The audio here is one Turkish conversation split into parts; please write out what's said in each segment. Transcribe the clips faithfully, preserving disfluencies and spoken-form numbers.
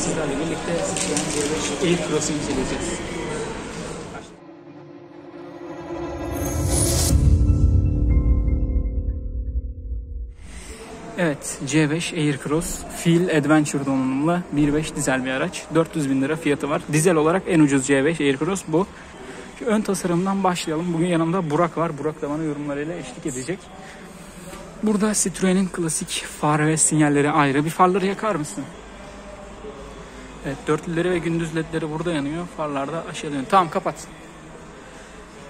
sizlerle birlikte C beş Aircross'u inceleyeceğiz. Evet, C beş Aircross Feel Adventure donanımlı bir nokta beş dizel bir araç. dört yüz bin lira fiyatı var. Dizel olarak en ucuz C beş Aircross bu. Şu ön tasarımdan başlayalım. Bugün yanımda Burak var. Burak da bana yorumlarıyla eşlik edecek. Burada Citroen'in klasik far ve sinyalleri ayrı. Bir farları yakar mısın? Evet, dörtlüleri ve gündüz ledleri burada yanıyor. Farlar da aşağıda yanıyor. Tamam, kapat.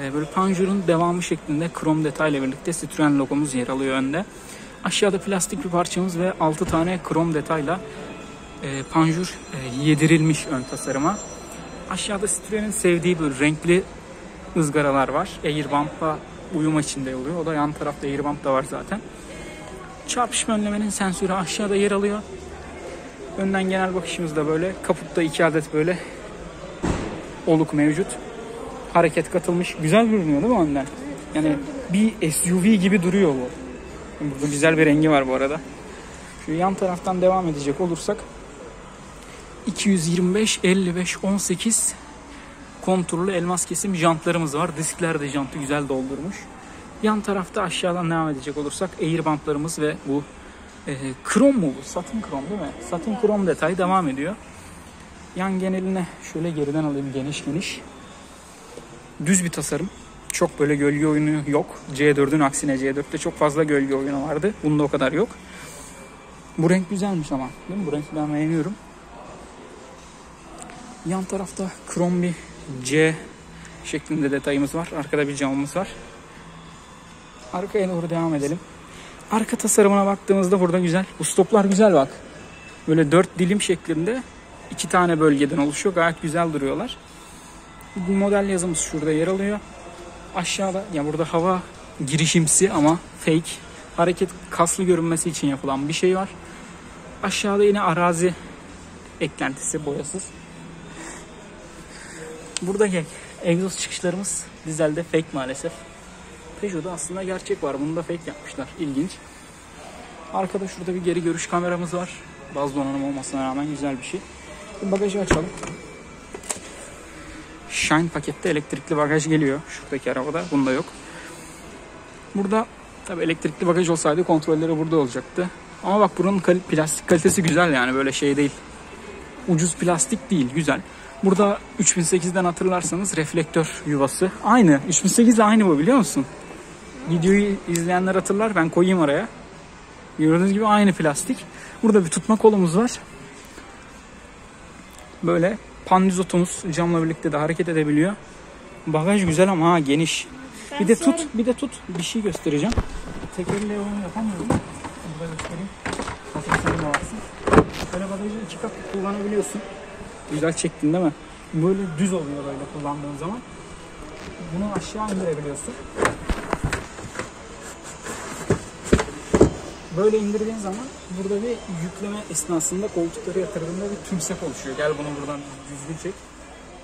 Ee, böyle panjurun devamı şeklinde krom detayla birlikte Citroen logomuz yer alıyor önde. Aşağıda plastik bir parçamız ve altı tane krom detayla e, panjur e, yedirilmiş ön tasarıma. Aşağıda Citroen'in sevdiği böyle renkli ızgaralar var. Airbump'a uyum içinde oluyor. O da yan tarafta Airbump da var zaten. Çarpışma önlemenin sensörü aşağıda yer alıyor. Önden genel bakışımızda böyle. Kaputta iki adet böyle oluk mevcut. Hareket katılmış. Güzel görünüyor değil mi önden? Yani bir S U V gibi duruyor bu. Burada güzel bir rengi var bu arada. Şu yan taraftan devam edecek olursak iki yüz yirmi beş, elli beş, on sekiz konturlu elmas kesim jantlarımız var. Diskler de jantı güzel doldurmuş. Yan tarafta aşağıdan devam edecek olursak airbumplarımız ve bu e, krom mu bu? Satin krom değil mi? Satin krom detayı devam ediyor. Yan geneline şöyle geriden alayım, geniş geniş. Düz bir tasarım. Çok böyle gölge oyunu yok. C dört'ün aksine C dört'te çok fazla gölge oyunu vardı. Bunda o kadar yok. Bu renk güzelmiş ama. Değil mi? Bu renk ben beğeniyorum. Yan tarafta krom bir C şeklinde detayımız var. Arkada bir camımız var. Arkaya doğru devam edelim. Arka tasarımına baktığımızda burada güzel. Bu stoplar güzel bak. Böyle dört dilim şeklinde iki tane bölgeden oluşuyor. Gayet güzel duruyorlar. Bu model yazımız şurada yer alıyor. Aşağıda, yani burada hava girişimsi ama fake, hareket kaslı görünmesi için yapılan bir şey var. Aşağıda yine arazi eklentisi boyasız. Buradaki egzoz çıkışlarımız dizelde fake maalesef. Peugeot'da aslında gerçek var, bunu da fake yapmışlar, ilginç. Arkada şurada bir geri görüş kameramız var. Bazı donanım olmasına rağmen güzel bir şey. Şimdi bagajı açalım. Shine pakette elektrikli bagaj geliyor. Şuradaki arabada. Bunda yok. Burada tabii elektrikli bagaj olsaydı kontrolleri burada olacaktı. Ama bak buranın kal plastik kalitesi güzel yani. Böyle şey değil. Ucuz plastik değil. Güzel. Burada üç bin sekiz'den hatırlarsanız reflektör yuvası. Aynı. üç bin sekiz ile aynı bu, biliyor musun? Videoyu izleyenler hatırlar. Ben koyayım araya. Gördüğünüz gibi aynı plastik. Burada bir tutma kolumuz var. Böyle pandizotumuz camla birlikte de hareket edebiliyor. Bagaj güzel ama ha, geniş. Ben bir de tut, sorayım. bir de tut. Bir şey göstereceğim. Tekerle onu yapamıyorum. Burada göstereyim. Nasıl sorun olsun. Böyle bagajı iki kat kullanabiliyorsun. Güzel çektin değil mi? Böyle düz oluyor böyle kullandığın zaman. Bunu aşağı indirebiliyorsun. Böyle indirdiğin zaman burada bir yükleme esnasında koltukları yatırdığında bir tümsek oluşuyor. Gel bunu buradan düzgün çek.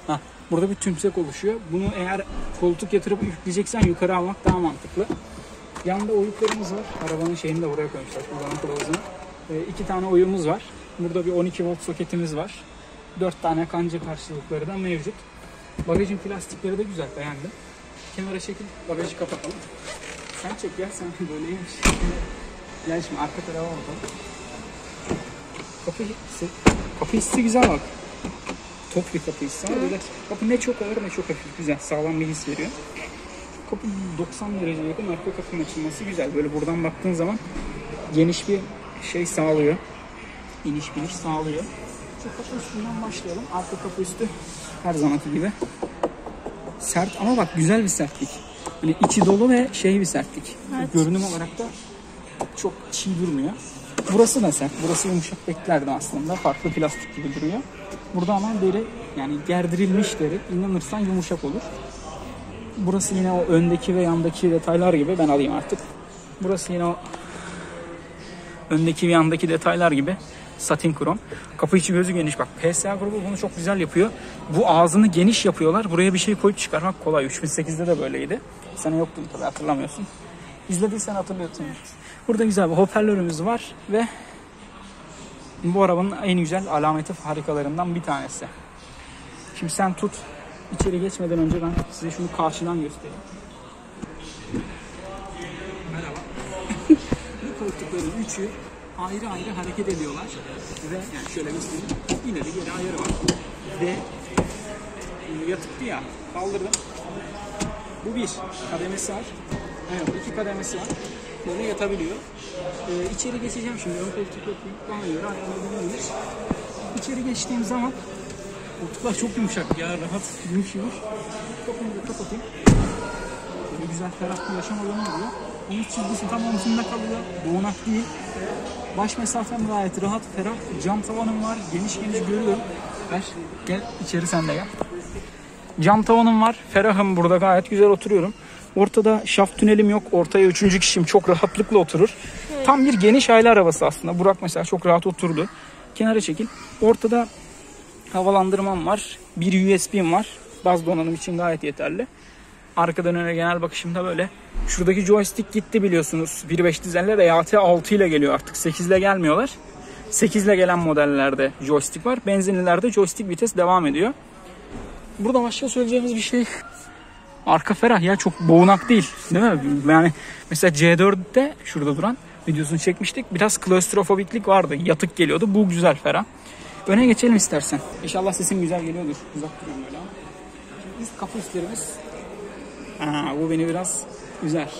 Heh, burada bir tümsek oluşuyor. Bunu eğer koltuk yatırıp yükleyeceksen yukarı almak daha mantıklı. Yanında oyuklarımız var. Arabanın şeyini de buraya koymuşlar. Ee, iki tane oyumuz var. Burada bir on iki volt soketimiz var. dört tane kanca karşılıkları da mevcut. Bagajın plastikleri de güzel, beğendim. Kenara çekil, bagajı kapatalım. Sen çek ya, sen böyleymiş. Gel şimdi arka tarafa bakalım. Kapı hissi. Kapı hissi güzel bak. Top bir kapı hissi. Evet. Kapı ne çok ağır ne çok hafif. Güzel. Sağlam bir his veriyor. Kapı doksan dereceye yakın. Arka kapının açılması güzel. Böyle buradan baktığın zaman geniş bir şey sağlıyor. İniş biniş sağlıyor. Şu kapı üstünden başlayalım. Arka kapı üstü her zamanki gibi. Sert ama bak güzel bir sertlik. Böyle içi dolu ve şey bir sertlik. Evet. Görünüm olarak da çok çiğ durmuyor. Burası da sert. Burası yumuşak beklerdi aslında. Farklı plastik gibi duruyor. Burada ama deri, yani gerdirilmiş deri. İnanırsan yumuşak olur. Burası yine o öndeki ve yandaki detaylar gibi. Ben alayım artık. Burası yine o öndeki ve yandaki detaylar gibi. Satin krom. Kapı içi gözü geniş. Bak P S A grubu bunu çok güzel yapıyor. Bu ağzını geniş yapıyorlar. Buraya bir şey koyup çıkarmak kolay. üç bin sekiz'de de böyleydi. Sen yoktun tabii, hatırlamıyorsun. İzlediysen hatırlıyorsun. Burada güzel bir hoparlörümüz var ve Bu arabanın en güzel alameti harikalarından bir tanesi. Şimdi sen tut. İçeri geçmeden önce ben size şunu karşıdan göstereyim. Merhaba. Bu koltukların üçü ayrı ayrı hareket ediyorlar. Ve yani şöyle göstereyim. Yine de geri ayarı var. Ve yatıktı ya. Kaldırdım. Bu bir kademesi var. Evet, iki kademesi var. Böyle yatabiliyor. Ee, içeri geçeceğim şimdi. Ön koltuk bana göre ayarlanabilir. İçeri geçtiğim zaman koltuklar çok yumuşak ya, rahat yumuşuyor. Kapımı da kapatayım. Böyle güzel ferah bir yaşam alanı oluyor. Onun çizgisi tam omzunda kalıyor. Doğunak değil. Baş mesafem gayet rahat, ferah. Cam tavanım var. Geniş geniş görüyorum. Ver, gel içeri sen de gel. Cam tavanım var. Ferahım burada. Gayet güzel oturuyorum. Ortada şaft tünelim yok. Ortaya üçüncü kişiyim. Çok rahatlıkla oturur. Evet. Tam bir geniş aile arabası aslında. Burak mesela çok rahat oturdu. Kenara çekil. Ortada havalandırmam var. Bir U S B'm var. Baz donanım için gayet yeterli. Arkadan öne genel bakışımda böyle. Şuradaki joystick gitti biliyorsunuz. bir nokta beş dizeller de E A T altı ile geliyor artık. sekiz ile gelmiyorlar. sekiz ile gelen modellerde joystick var. Benzinlilerde joystick vites devam ediyor. Burada başka söyleyeceğimiz bir şey. Arka ferah ya, çok boğunak değil. Değil mi? Yani mesela C dörtte şurada duran videosunu çekmiştik. Biraz klostrofobiklik vardı. Yatık geliyordu. Bu güzel ferah. Öne geçelim istersen. İnşallah sesim güzel geliyordur. Uzak duruyorum böyle. Üst kapı üstlerimiz. Aa, bu beni biraz güzel.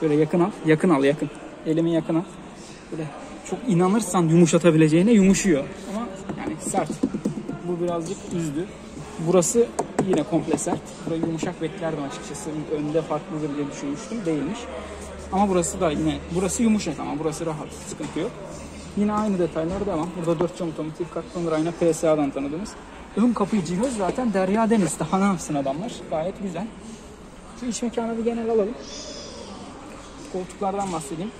Şöyle yakın al. Yakın al yakın. Elimi yakın al. Böyle çok inanırsan yumuşatabileceğine yumuşuyor. Ama yani sert. Bu birazcık üzdü. Burası yine komple sert. Burayı yumuşak beklerdim açıkçası. Önde farklıdır diye düşünmüştüm. Değilmiş. Ama burası da yine, burası yumuşak ama burası rahat. Sıkıntı yok. Yine aynı detaylar devam. Burada dört cam otomatik katlanır. Aynı P S A'dan tanıdığımız. Ön kapıyı cihaz zaten derya deniz. Daha ne yapsın adamlar. Gayet güzel. Şu iç mekanı bir genel alalım. Koltuklardan bahsedeyim.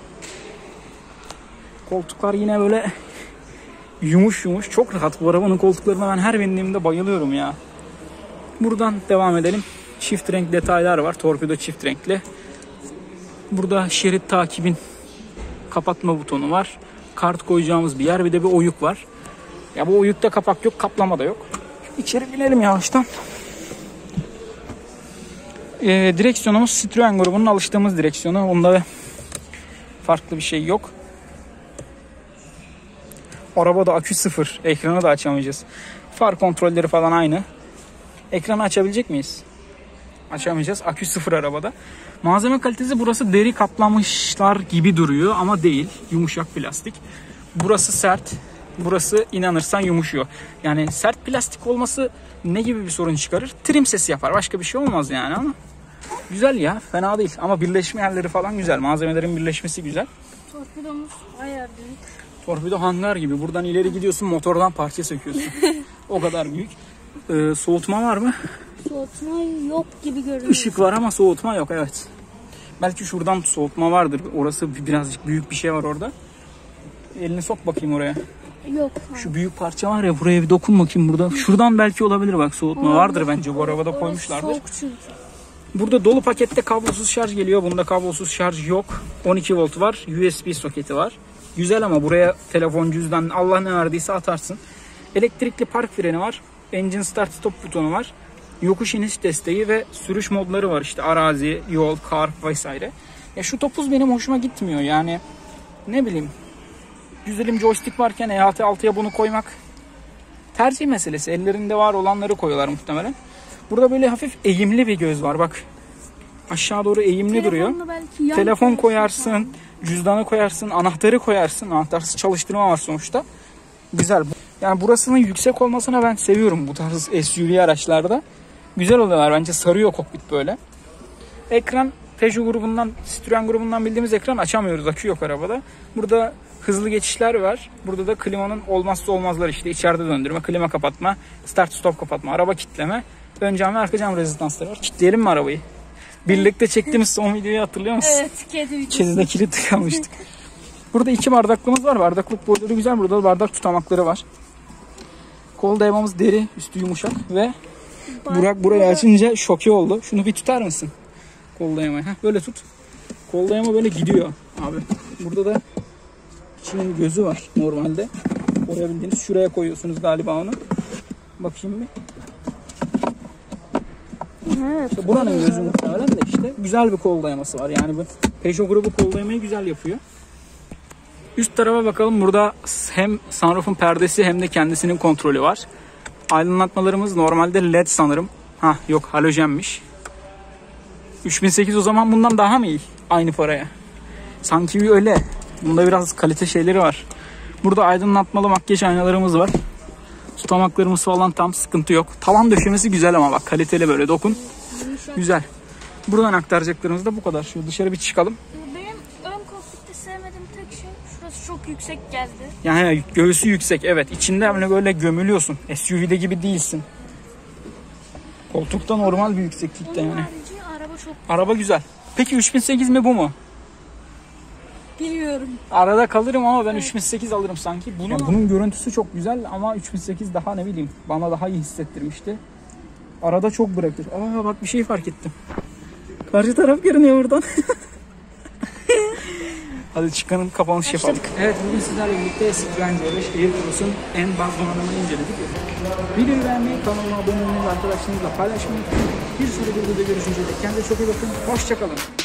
Koltuklar yine böyle yumuş yumuş. Çok rahat bu arabanın koltuklarına. Ben her bindiğimde bayılıyorum ya. Buradan devam edelim. Çift renk detaylar var. Torpido çift renkli. Burada şerit takibin kapatma butonu var. Kart koyacağımız bir yer. Bir de bir oyuk var. Ya bu oyukta kapak yok. Kaplama da yok. İçeri binelim yavaştan. Ee, direksiyonumuz Citroen grubunun alıştığımız direksiyonu. Onda farklı bir şey yok. Arabada akü sıfır. Ekranı da açamayacağız. Far kontrolleri falan aynı. Ekranı açabilecek miyiz? Açamayacağız. Akü sıfır arabada. Malzeme kalitesi burası deri kaplamışlar gibi duruyor ama değil. Yumuşak plastik. Burası sert. Burası inanırsan yumuşuyor. Yani sert plastik olması ne gibi bir sorun çıkarır? Trim sesi yapar. Başka bir şey olmaz yani ama. Güzel ya. Fena değil. Ama birleşme yerleri falan güzel. Malzemelerin birleşmesi güzel. Torpidomuz bayağı büyük. Torpido hangar gibi. Buradan ileri gidiyorsun, motordan parça söküyorsun. O kadar büyük. Ee, soğutma var mı? Soğutma yok gibi görünüyor. Işık var ama soğutma yok, evet. Belki şuradan soğutma vardır. Orası birazcık büyük bir şey var orada. Elini sok bakayım oraya. Yok. Hayır. Şu büyük parça var ya, buraya bir dokun bakayım burada. Şuradan belki olabilir, bak soğutma orası vardır bence. Bu arabada orası koymuşlardır. Soğuk çünkü. Burada dolu pakette kablosuz şarj geliyor. Bunda kablosuz şarj yok. on iki volt var. U S B soketi var. Güzel ama buraya telefon, cüzdan, Allah ne verdiyse atarsın. Elektrikli park freni var. Engine start stop butonu var. Yokuş iniş desteği ve sürüş modları var işte. Arazi, yol, kar vesaire. Ya şu topuz benim hoşuma gitmiyor yani. Ne bileyim. Güzelim joystick varken E A T altıya bunu koymak tercih meselesi. Ellerinde var olanları koyuyorlar muhtemelen. Burada böyle hafif eğimli bir göz var bak. Aşağı doğru eğimli duruyor. Telefon koyarsın, yani. Cüzdanı koyarsın, anahtarı koyarsın. Anahtarsız çalıştırma var sonuçta. Güzel. Yani burasının yüksek olmasına ben seviyorum bu tarz S U V araçlarda. Güzel oluyorlar bence, sarıyor kokpit böyle. Ekran Peugeot grubundan, Citroen grubundan bildiğimiz ekran, açamıyoruz. Akü yok arabada. Burada hızlı geçişler var. Burada da klimanın olmazsa olmazları işte. İçeride döndürme, klima kapatma, start stop kapatma, araba kilitleme. Ön cam ve arka cam rezistansları var. Kilitleyelim mi arabayı? Birlikte çektiğimiz son videoyu hatırlıyor musun? Evet, kedi. Kedide kilit tıkamıştık. Burada iki bardaklığımız var. Bardaklık boyları güzel. Burada bardak tutamakları var. Kol dayamamız deri, üstü yumuşak ve Bak, Burak burayı açınca şoke oldu. Şunu bir tutar mısın? Kol dayamayı. Heh, böyle tut. Kol dayama böyle gidiyor abi. Burada da içinin gözü var normalde. Oraya bildiğiniz şuraya koyuyorsunuz galiba onu. Bakayım bir. Evet. İşte buranın gözü muhtemelen de işte güzel bir kol dayaması var. Yani bu Peugeot grubu kol dayamayı güzel yapıyor. Üst tarafa bakalım. Burada hem sunroof'un perdesi hem de kendisinin kontrolü var. Aydınlatmalarımız normalde led sanırım. Ha yok, halojenmiş. üç bin sekiz o zaman bundan daha mı iyi? Aynı paraya. Sanki bir öyle. Bunda biraz kalite şeyleri var. Burada aydınlatmalı makyaj aynalarımız var. Tutamaklarımız falan tam sıkıntı yok. Tavan döşemesi güzel ama bak kaliteli, böyle dokun. Güzel. Buradan aktaracaklarımız da bu kadar. Şu dışarı bir çıkalım. Benim ön koltukta sevmediğim tek şey şurası çok yüksek geldi. Yani göğsü yüksek, evet. İçinde böyle böyle gömülüyorsun. S U V'de gibi değilsin. Koltukta normal bir yükseklikte yani. Araba çok. Araba güzel. Peki üç bin sekiz mi bu mu? Bilmiyorum. Arada kalırım ama ben evet. üç bin sekiz alırım sanki. Bunun, yani bunun görüntüsü çok güzel ama üç bin sekiz daha ne bileyim bana daha iyi hissettirmişti. Arada çok bırakır. Aa bak bir şey fark ettim. Karşı taraf görünüyor buradan. Hadi çıkalım, kapanış yapalım. Evet, bugün sizlerle birlikte C beş Aircross'un en baz donanımını inceledik. Videoyu beğenmeyi, kanalıma abone olmayı, arkadaşlarınızla paylaşmayı. Bir sürü videoda görüşünceye dek kendinize çok iyi bakın. Hoşçakalın.